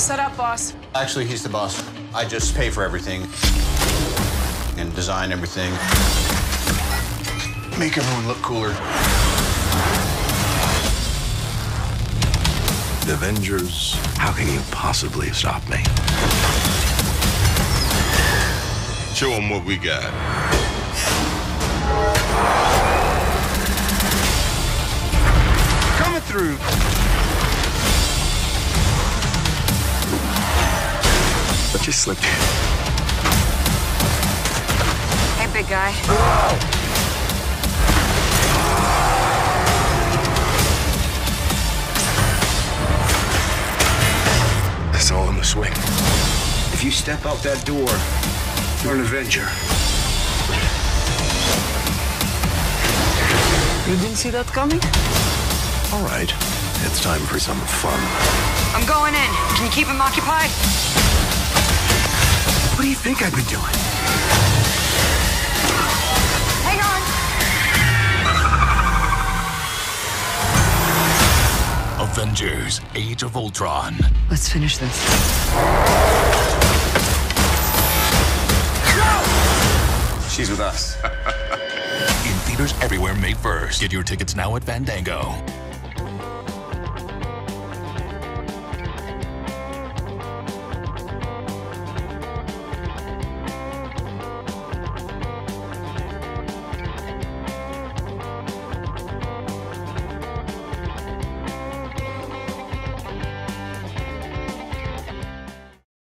All set up, boss. Actually, he's the boss. I just pay for everything and design everything. Make everyone look cooler. The Avengers, how can you possibly stop me? Show them what we got. Through. What just slipped? Hey, big guy. Oh. That's all in the swing. If you step out that door, you're an Avenger. You didn't see that coming? All right, it's time for some fun. I'm going in. Can you keep him occupied? What do you think I've been doing? Hang on. Avengers Age of Ultron. Let's finish this. No! She's with us. Theaters everywhere May 1st. Get your tickets now at Fandango.